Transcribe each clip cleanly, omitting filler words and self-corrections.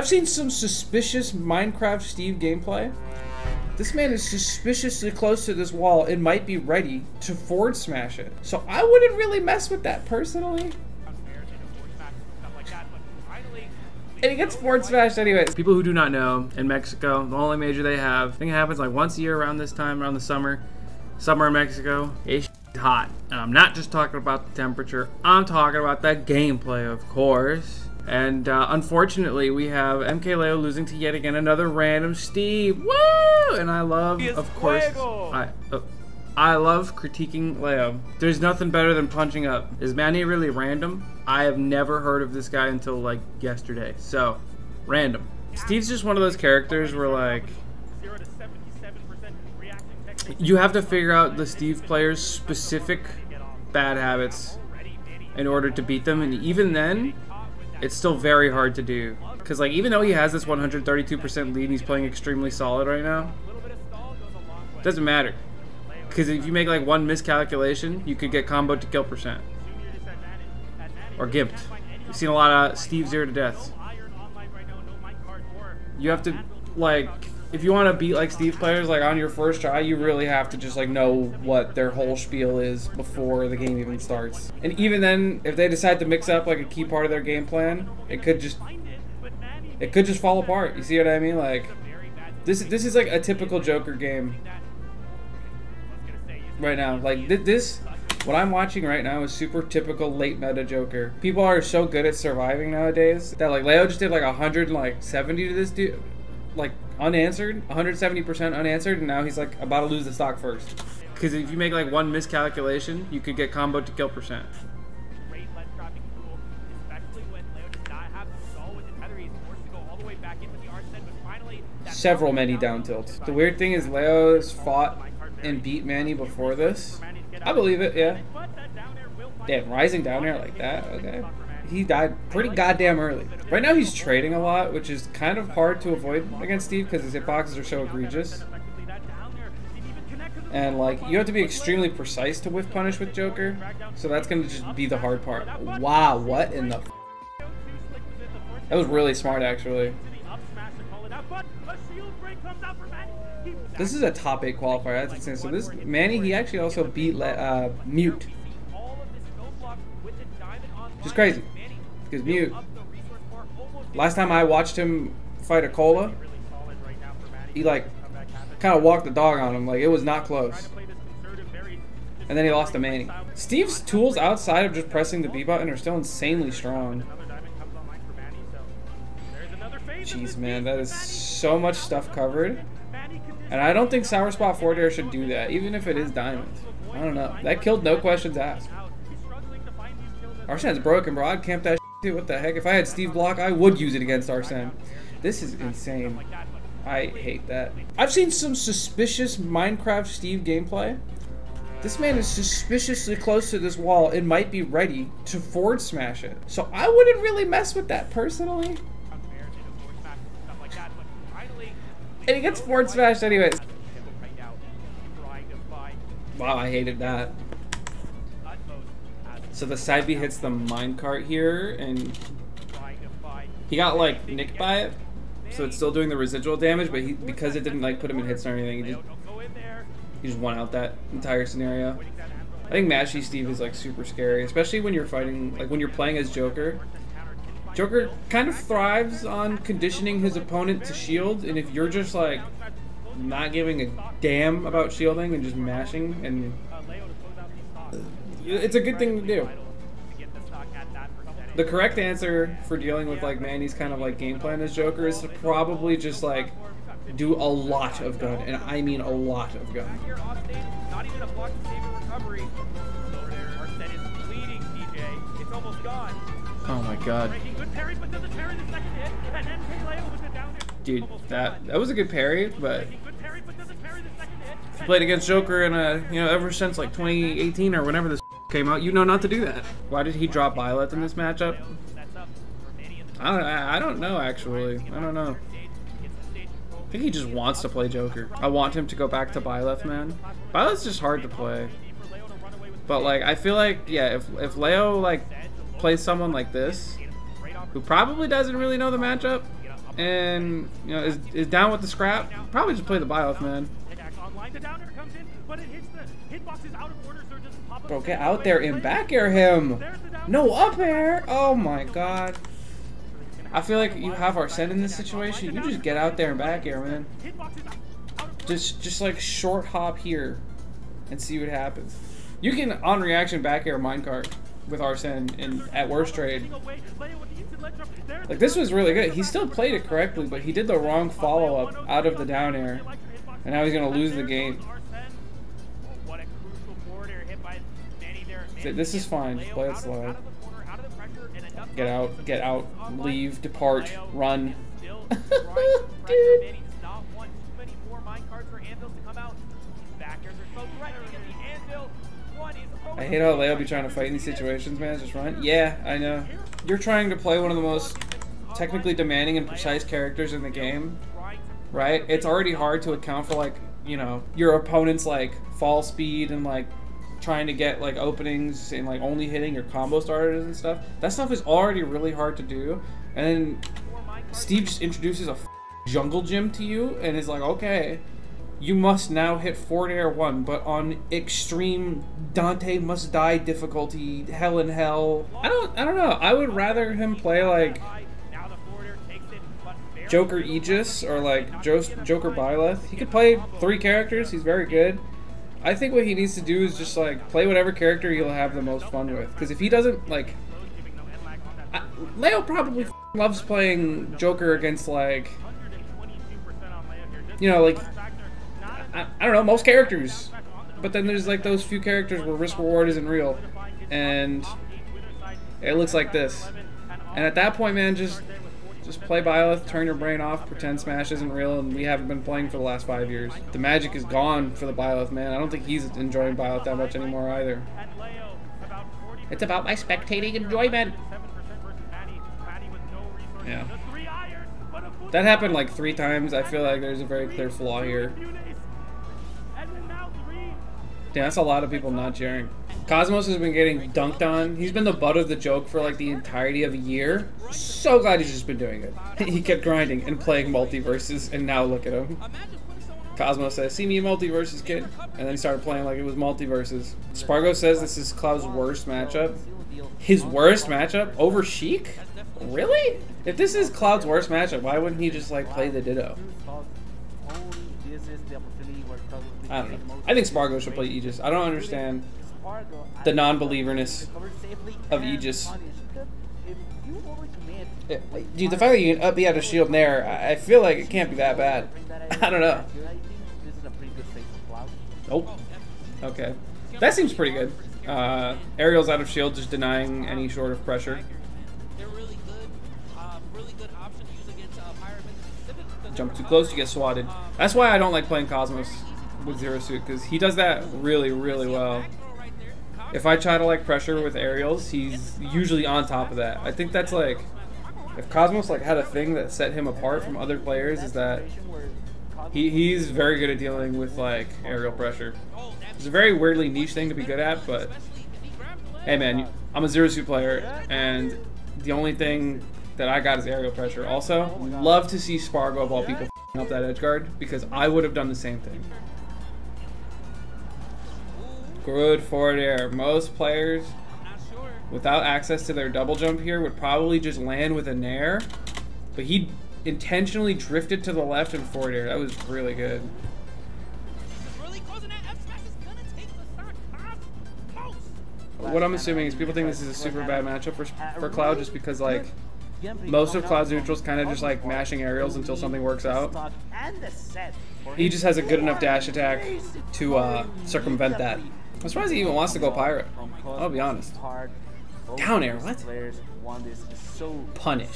I've seen some suspicious Minecraft Steve gameplay. This man is suspiciously close to this wall and might be ready to forward smash it. So I wouldn't really mess with that personally. And he gets forward smashed anyways. People who do not know, in Mexico, the only major they have, I think it happens like once a year around this time, around the summer. Summer in Mexico, it's hot. And I'm not just talking about the temperature, I'm talking about that gameplay, of course. And unfortunately, we have MK Leo losing to yet again another random Steve. Woo! And I love, of course, I love critiquing Leo. There's nothing better than punching up. Is Manny really random? I have never heard of this guy until like yesterday. So, random. Steve's just one of those characters where like, you have to figure out the Steve player's specific bad habits in order to beat them. And even then, it's still very hard to do. Because like, even though he has this 132% lead and he's playing extremely solid right now, it doesn't matter. Because if you make like one miscalculation, you could get comboed to kill percent. Or gimped. You've seen a lot of Steve zero to deaths. You have to, like, if you want to beat like Steve players like on your first try, you really have to just like know what their whole spiel is before the game even starts. And even then, if they decide to mix up like a key part of their game plan, it could just fall apart. You see what I mean? Like, this is like a typical Joker game right now. Like this, what I'm watching right now is super typical late meta Joker. People are so good at surviving nowadays that like Leo just did like 170 to this dude, like unanswered, 170% unanswered, and now he's like about to lose the stock first. Because if you make like one miscalculation, you could get comboed to kill percent. Several many down tilts. The weird thing is Leo's fought and beat Manny before this. I believe it, yeah. Damn, rising down air like that, okay. He died pretty goddamn early. Right now he's trading a lot, which is kind of hard to avoid against Steve because his hitboxes are so egregious. And like, you have to be extremely precise to whiff punish with Joker, so that's gonna just be the hard part. Wow, what in the f? That was really smart actually. This is a top 8 qualifier, that's insane. So this Manny, he actually also beat Mute. Just crazy, because Mute, last time I watched him fight a Cola, he like kind of walked the dog on him, like it was not close. And then he lost to Manny. Steve's tools outside of just pressing the B button are still insanely strong. Jeez man, that is so much stuff covered. And I don't think Sour Spot 4 Dare should do that, even if it is Diamond. I don't know. That killed no questions asked. Arsene's broken, bro. I'd camp that shit. What the heck? If I had Steve block, I would use it against Arsene. This is insane. I hate that. I've seen some suspicious Minecraft Steve gameplay. This man is suspiciously close to this wall and might be ready to forward smash it. So I wouldn't really mess with that personally. And he gets forward smashed anyways. Wow, I hated that. So the side B hits the minecart here, and he got like nicked by it, so it's still doing the residual damage, but he, because it didn't like put him in hits or anything, he just won out that entire scenario. I think Mashy Steve is like super scary, especially when you're fighting, like when you're playing as Joker. Joker kind of thrives on conditioning his opponent to shield, and if you're just like not giving a damn about shielding and just mashing, and it's a good thing to do. The correct answer for dealing with like Manny's kind of like game plan as Joker is to probably just like do a lot of gun, and I mean a lot of gun. Oh my god. Dude, that was a good parry, but played against Joker in a, you know, ever since like 2018 or whenever this came out, you know not to do that. Why did he drop Byleth in this matchup? I don't know actually. I don't know. I think he just wants to play Joker. I want him to go back to Byleth, man. Byleth's just hard to play. But like, I feel like, yeah, if Leo like plays someone like this, who probably doesn't really know the matchup, and you know is down with the scrap, probably just play the Byleth, man. Bro, get out there and back air him. No up air. Oh my god. I feel like you have Arsene in this situation. You just get out there and back air, man. Just like short hop here, and see what happens. You can on reaction back air minecart with Arsene and at worst trade. Like this was really good. He still played it correctly, but he did the wrong follow up out of the down air, and now he's gonna lose the game. This is fine. Play it slow. Get out. Get out. Leave. Depart. Run. Dude. I hate how Leo be trying to fight in these situations, man. Just run. Yeah, I know. You're trying to play one of the most technically demanding and precise characters in the game, right? It's already hard to account for, like, you know, your opponent's, like, fall speed and, like, trying to get, like, openings and, like, only hitting your combo starters and stuff. That stuff is already really hard to do. And then Steve just introduces a jungle gym to you and is like, okay, you must now hit forward air one, but on extreme Dante must die difficulty, hell in hell. I don't know. I would rather him play like Joker Aegis or like Joker Byleth. He could play three characters. He's very good. I think what he needs to do is just like play whatever character he'll have the most fun with. Because if he doesn't like, Leo probably loves playing Joker against like, you know, like. I don't know, most characters, but then there's like those few characters where risk reward isn't real, and it looks like this. And at that point, man, just play Byleth, turn your brain off, pretend Smash isn't real, and we haven't been playing for the last 5 years. The magic is gone for the Byleth, man. I don't think he's enjoying Byleth that much anymore either. It's about my spectating enjoyment. Yeah. That happened like 3 times. I feel like there's a very clear flaw here. Damn, that's a lot of people not cheering. Cosmos has been getting dunked on. He's been the butt of the joke for like the entirety of a year. So glad he's just been doing it. He kept grinding and playing multiverses, and now look at him. Cosmos says, "See me in multiverses, kid." And then he started playing like it was multiverses. Spargo says this is Cloud's worst matchup. His worst matchup? Over Sheik? Really? If this is Cloud's worst matchup, why wouldn't he just like play the Ditto? I don't know. I think Spargo should play Aegis. I don't understand the non-believerness of Aegis. Dude, the fact that you can up be out of shield in there, I feel like it can't be that bad. I don't know. Nope. Okay. That seems pretty good. Ariel's out of shield, just denying any sort of pressure. Jump too close, you get swatted. That's why I don't like playing Cosmos with Zero Suit, because he does that really, really well. If I try to like pressure with aerials, he's usually on top of that. I think that's like, if Cosmos like had a thing that set him apart from other players, is that he's very good at dealing with like aerial pressure. It's a very weirdly niche thing to be good at, but hey man, I'm a Zero Suit player, and the only thing that I got is aerial pressure. Also, love to see Spargo of all people up that edge guard, because I would have done the same thing. Good forward air. Most players without access to their double jump here would probably just land with a nair, but he intentionally drifted to the left and forward air. That was really good. What I'm assuming is people think this is a super bad matchup for Cloud, just because like most of Cloud's neutrals kind of just like mashing aerials until something works out. He just has a good enough dash attack to circumvent that. I'm surprised he even wants to go pirate. I'll be honest. Down air, what? Punished.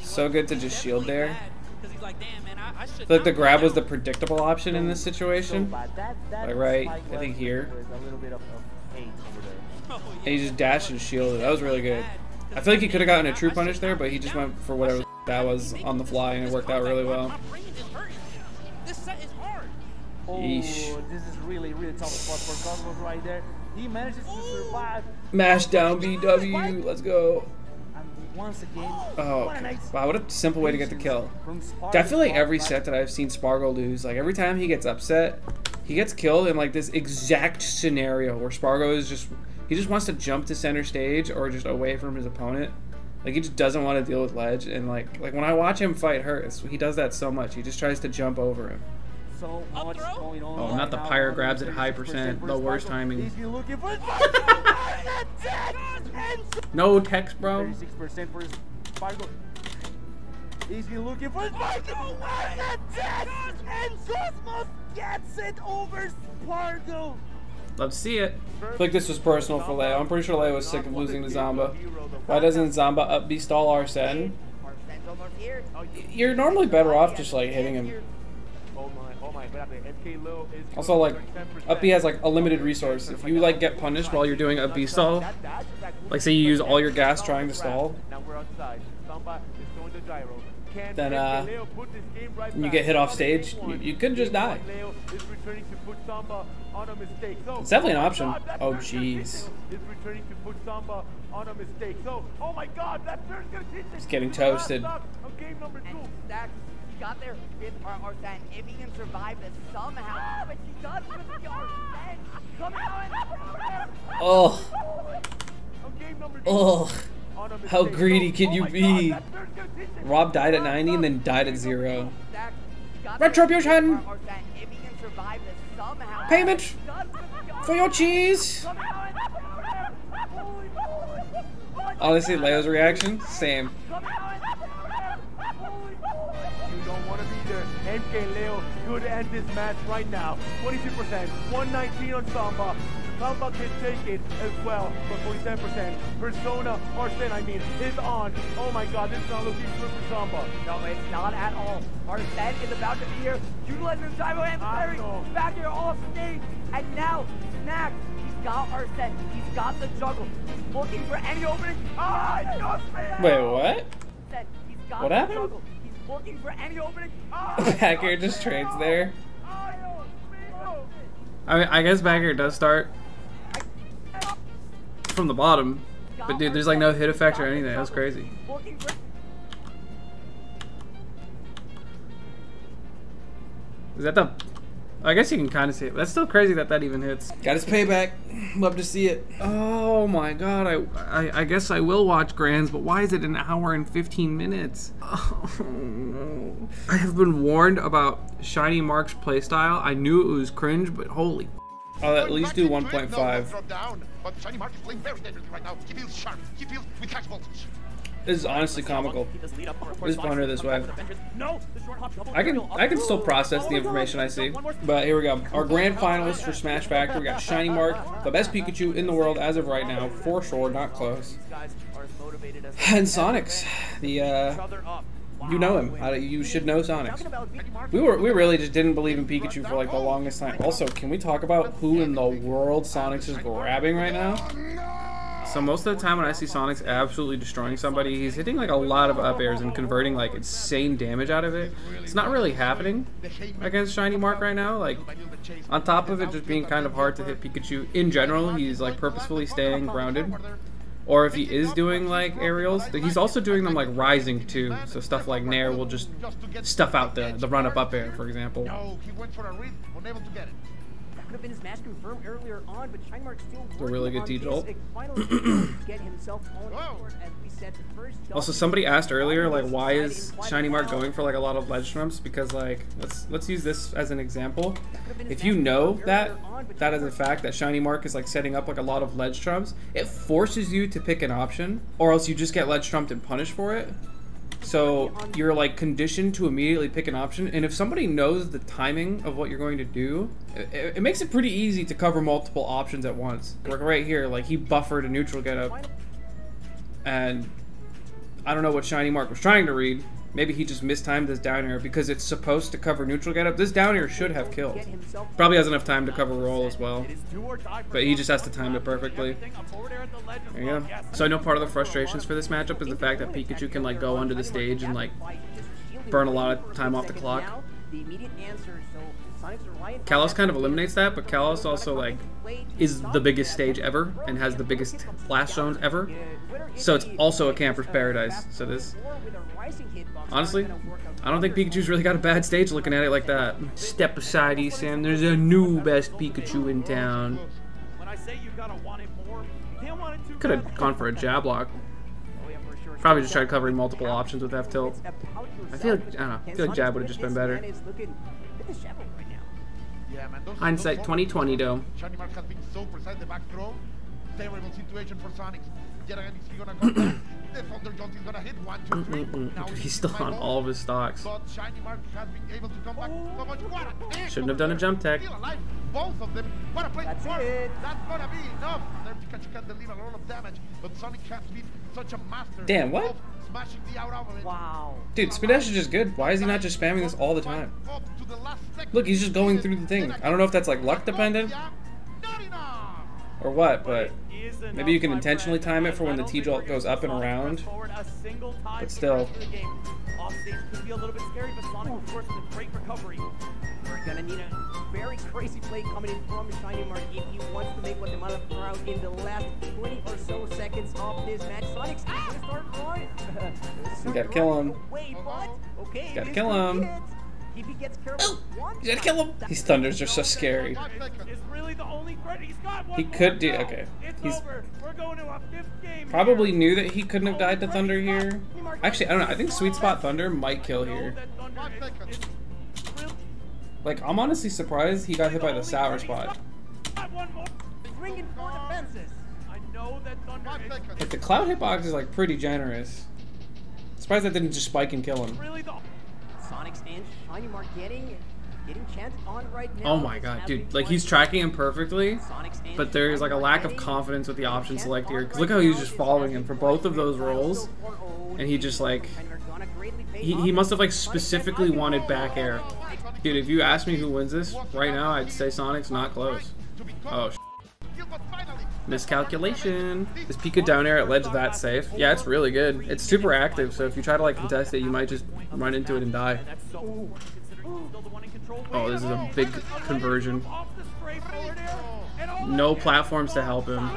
So good to just shield there. I feel like the grab was the predictable option in this situation. Like right, I think here. And he just dashed and shielded. That was really good. I feel like he could have gotten a true punish there, but he just went for whatever that was on the fly, and it worked out really well. Yeesh. Mash down BW. Let's go. Oh, okay. Wow, what a simple way to get the kill. I feel like every set that I've seen Spargo lose, like every time he gets upset, he gets killed in like this exact scenario where Spargo is just, he just wants to jump to center stage or just away from his opponent. Like he just doesn't want to deal with ledge, and like when I watch him fight Hurts, he does that so much. He just tries to jump over him. So much going on. Oh, not the pyre grabs at high percent, the worst timing. No text, bro. 36% for his Spargo. He's been looking for Spargo. And Cosmos gets it over Spargo. Let's see it. I feel like this was personal for Leo. I'm pretty sure Leo was sick of losing to Zomba. Why doesn't Zomba up B stall Arsene? You're normally better off just like hitting him. Also, like, up B has like a limited resource. If you like get punished while you're doing up B stall, like say you use all your gas trying to stall, then you get hit off stage, you could just die. It's definitely an option. Oh jeez. He's getting toasted. Got there with Arsene if he can survive this somehow, but she does with the Arsene. Oh, how greedy can you be? Rob died at 90 and then died at 0. Retribution! Payment for your cheese! Honestly, Leo's reaction? Same. MK Leo could end this match right now. 22%, 119 on Zomba. Zomba can take it as well, but 47%. Persona, Arsene, I mean, is on. Oh my god, this is not looking good for Zomba. No, it's not at all. Arsene is about to be here. Utilizing the Divo and the Pirate. Back here off stage. And now, Snack. He's got Arsene. He's got the juggle. He's looking for any opening. Ah, oh, wait, what? He's got what happened? Juggle. Looking for any opening. Oh, back air just trades there. I mean, I guess back air does start from the bottom, but dude, there's like no hit effect or anything. That's crazy. Is that the? I guess you can kind of see it. But that's still crazy that that even hits. Got his payback. Love to see it. Oh my god. I guess I will watch Grands, but why is it an hour and 15 minutes? Oh no. I have been warned about Shiny Mark's playstyle. I knew it was cringe, but holy. I'll at least do 1.5. This is honestly comical. Just ponder this way. I can still process the information I see. But here we go. Our grand finalists for Smash Factor. We got Shiny Mark, the best Pikachu in the world as of right now, for sure, not close. And Sonix, the you know him. You should know Sonix. We really just didn't believe in Pikachu for like the longest time. Also, can we talk about who in the world Sonix is grabbing right now? So most of the time when I see Sonix absolutely destroying somebody, he's hitting like a lot of up airs and converting like insane damage out of it. It's not really happening against Shiny Mark right now. Like on top of it just being kind of hard to hit Pikachu in general, he's like purposefully staying grounded. Or if he is doing like aerials, he's also doing them like rising too. So stuff like Nair will just stuff out the run up air, for example. Been his match confirmed earlier on, but Shiny Mark still a really good D-jolt. Also, somebody asked earlier, like, why is Shiny Mark going for like a lot of ledge trumps? Because like, let's use this as an example. If you know that is a fact that Shiny Mark is like setting up like a lot of ledge trumps, it forces you to pick an option, or else you just get ledge trumped and punished for it. So you're like conditioned to immediately pick an option, and if somebody knows the timing of what you're going to do, it makes it pretty easy to cover multiple options at once. Like right here, like he buffered a neutral getup, and I don't know what Shiny Mark was trying to read. Maybe he just mistimed this down air because it's supposed to cover neutral getup. This down air should have killed. Probably has enough time to cover roll as well, but he just has to time it perfectly. There you go. So I know part of the frustrations for this matchup is the fact that Pikachu can like go under the stage and like burn a lot of time off the clock. Kalos kind of eliminates that, but Kalos also like is the biggest stage ever and has the biggest blast zones ever. So it's also a camper's paradise. So this, honestly, I don't think Pikachu's really got a bad stage looking at it like that. Step aside, E-Sam. There's a new best Pikachu in town. Could have gone for a jab lock. Probably just tried covering multiple options with F tilt. I feel like, I don't know. I feel like jab would have just been better. Hindsight 2020 though. Shiny Mark has been so precise the back throw. Terrible situation for Sonix. He's still on all of his stocks. Shouldn't have done a jump tech. Both of them. What a play. That's gonna be enough. Their Pikachu can deliver a lot of damage, but Sonix has been such a master. Damn, what? Wow. Dude, spin dash is just good. Why is he not just spamming this all the time? Look, he's just going through the thing. I don't know if that's like luck dependent or what, but maybe you can intentionally time it for when the T-Jolt goes up and around. But still. We're gonna need a very crazy play coming in from Shiny Mark if he wants to make what they might have thrown out in the last 20 or so seconds of this match. Sonix is gonna start going. You gotta kill him. Wait, what? Okay, gotta kill him. If he gets careful, you gotta kill him. These thunders are so scary. It's really the only threat he's got. He could do. Okay. He's probably knew that he couldn't have died to thunder here. Actually, I don't know. I think sweet spot thunder might kill here. Like, I'm honestly surprised he got hit by the sour spot. Like, the cloud hitbox is, like, pretty generous. Surprised that didn't just spike and kill him. Oh my god, dude. Like, he's tracking him perfectly, but there's, like, a lack of confidence with the option select here. Because look how he's just following him for both of those rolls, and he just, like... He must have, like, specifically wanted back air. Dude, if you ask me who wins this right now, I'd say Sonic's not close. Oh, miscalculation. Is Pika down air at ledge that safe? Yeah, it's really good. It's super active, so if you try to, like, contest it, you might just run into it and die. Oh, this is a big conversion. No platforms to help him.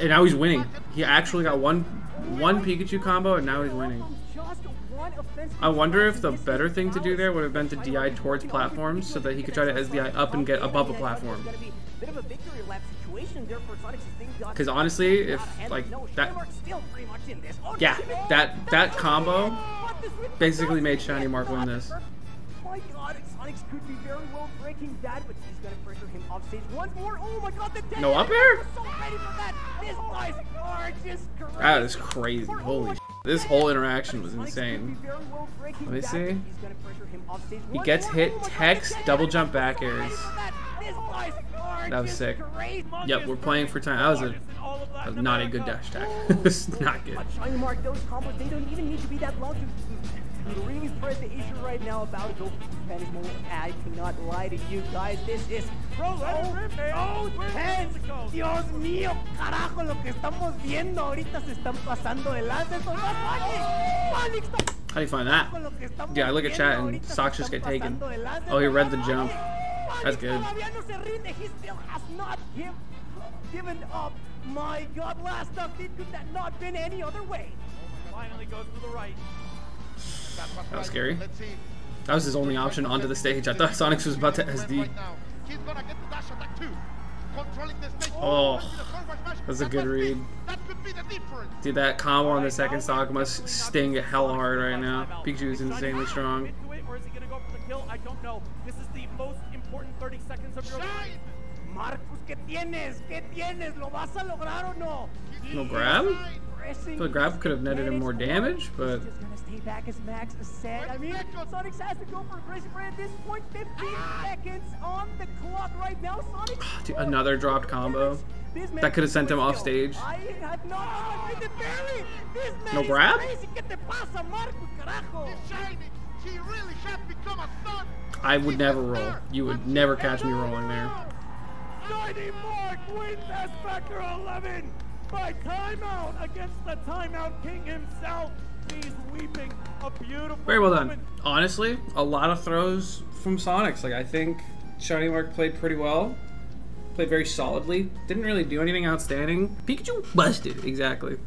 And now he's winning. He actually got one Pikachu combo, and now he's winning. I wonder if the better thing to do there would have been to DI towards platforms so that he could try to SDI up and get above a platform. Because honestly, if like that, yeah, that combo basically made Shiny Mark win this. Oh my god, Sonix could be very well breaking that, but he's gonna pressure him off stage once more. Oh my god, the no up air? So ready for that. This is gorgeous. That is crazy. Holy sh. This whole interaction was insane. Let me see. He gets hit, text, double jump back airs. That was sick. Yep, we're playing for time. That was not a good dash attack. It's not good. Those combos, they don't even need to be that long to. I'm really pressed the issue right now about Joker and I cannot lie to you guys. This is bro, tense. Dios mío, carajo, lo que estamos viendo ahorita se están pasando de lanza. How do you find that? Yeah, I look at chat and socks just get taken. Oh, he read the jump. That's good. He still has not given up. My god, last up, it could not been any other way. Finally goes to the right. That was scary. That was his only option onto the stage. I thought Sonix was about to SD. Oh, that was a good read. Dude, that combo on the second stock must sting hell hard right now. Pikachu is insanely strong. I don't know. This is the most important 30 seconds of your life. Marcus, ¿Qué tienes? ¿Lo vas a lograr o no? No grab? I feel like grab could have netted him more damage, but... Back as Max said. I mean, Sonix has to go for a crazy play at this point. 15 seconds on the clock right now. Sonix. Dude, another dropped combo. That could have sent him off stage. No grab? I would never roll. You would never catch me rolling there. Shiny Mark wins Smash Factor 11 by timeout against the timeout king himself. Very well done. Honestly, a lot of throws from Sonix. Like, I think Shiny Mark played pretty well. Played very solidly. Didn't really do anything outstanding. Pikachu busted, exactly.